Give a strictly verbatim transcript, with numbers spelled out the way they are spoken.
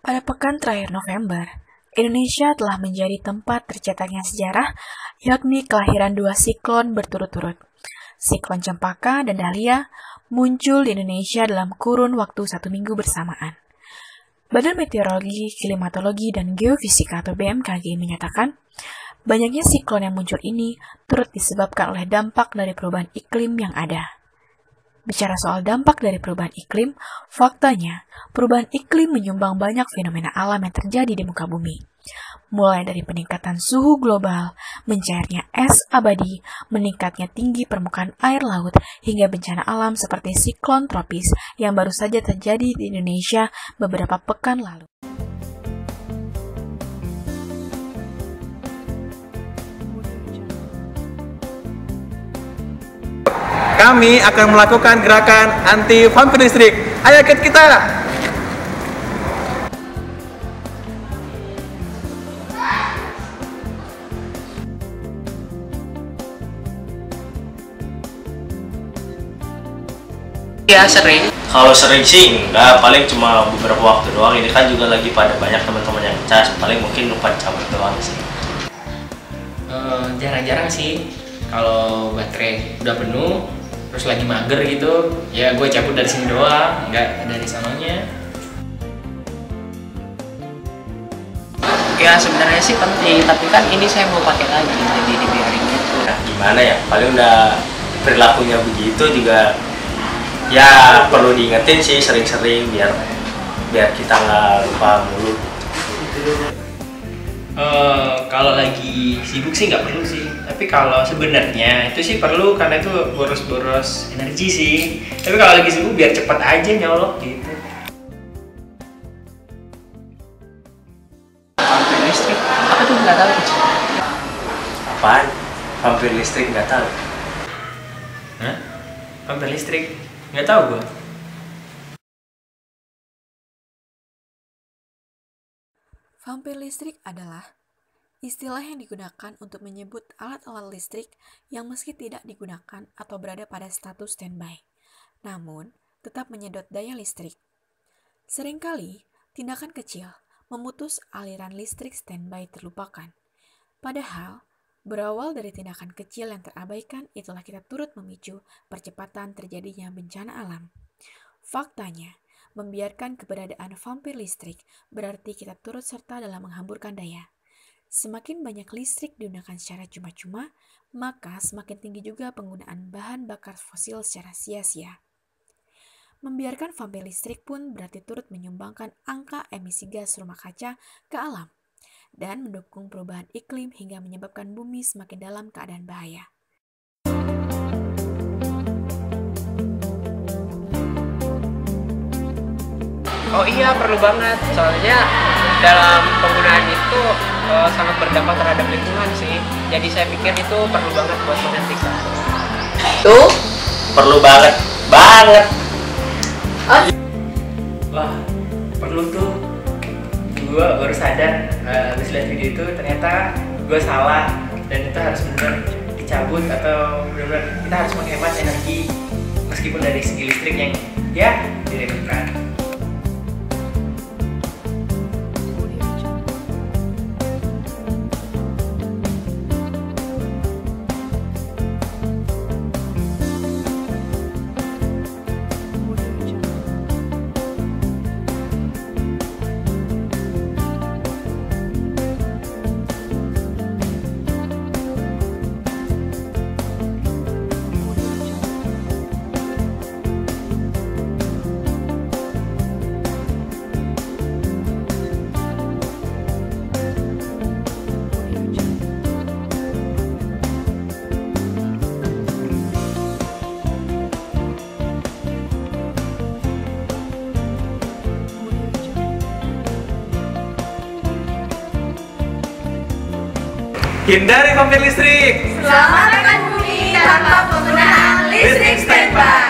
Pada pekan terakhir November, Indonesia telah menjadi tempat tercetaknya sejarah, yakni kelahiran dua siklon berturut-turut. Siklon Cempaka dan Dahlia muncul di Indonesia dalam kurun waktu satu minggu bersamaan. Badan Meteorologi, Klimatologi, dan Geofisika atau B M K G menyatakan, banyaknya siklon yang muncul ini turut disebabkan oleh dampak dari perubahan iklim yang ada. Bicara soal dampak dari perubahan iklim, faktanya perubahan iklim menyumbang banyak fenomena alam yang terjadi di muka bumi. Mulai dari peningkatan suhu global, mencairnya es abadi, meningkatnya tinggi permukaan air laut, hingga bencana alam seperti siklon tropis yang baru saja terjadi di Indonesia beberapa pekan lalu. Kami akan melakukan gerakan anti-vampir listrik. Ayo ikut kita! Ya sering. Kalau sering sih enggak, paling cuma beberapa waktu doang. Ini kan juga lagi pada banyak teman-teman yang cas, paling mungkin empat cabut doang sih. Jarang-jarang uh, sih kalau baterai udah penuh, terus lagi mager gitu, ya gue cabut dari sini doang, nggak dari sananya. Ya sebenarnya sih penting, tapi kan ini saya mau pakai lagi, jadi dibiarin gitu. Nah, gimana ya, paling udah perilakunya begitu juga, ya perlu diingetin sih sering-sering biar biar kita nggak lupa mulu. Uh, kalau lagi sibuk sih nggak perlu sih, tapi kalau sebenarnya itu sih perlu karena itu boros-boros energi sih. Tapi kalau lagi sibuk biar cepet aja nyolok gitu. Vampir listrik? Apa tuh nggak tahu? Apaan? Vampir listrik nggak tahu? Hah? Vampir listrik? Nggak tahu gua. Vampir listrik adalah istilah yang digunakan untuk menyebut alat-alat listrik yang meski tidak digunakan atau berada pada status standby, namun tetap menyedot daya listrik. Seringkali, tindakan kecil memutus aliran listrik standby terlupakan. Padahal, berawal dari tindakan kecil yang terabaikan, itulah kita turut memicu percepatan terjadinya bencana alam. Faktanya, membiarkan keberadaan vampir listrik berarti kita turut serta dalam menghamburkan daya. Semakin banyak listrik digunakan secara cuma-cuma, maka semakin tinggi juga penggunaan bahan bakar fosil secara sia-sia. Membiarkan vampir listrik pun berarti turut menyumbangkan angka emisi gas rumah kaca ke alam dan mendukung perubahan iklim hingga menyebabkan bumi semakin dalam keadaan bahaya. Oh iya, perlu banget, soalnya dalam penggunaan itu e, sangat berdampak terhadap lingkungan sih. Jadi saya pikir itu perlu banget buat menghentikan. Tuh? Perlu banget, banget. Oh. Wah, perlu tuh. Gue baru sadar, habis e, lihat video itu ternyata gue salah. Dan itu harus benar dicabut atau benar-benar kita harus menghemat energi. Meskipun dari segi listrik yang ya diremehkan. Hindari vampir listrik. Selamatkan bumi tanpa penggunaan listrik standby.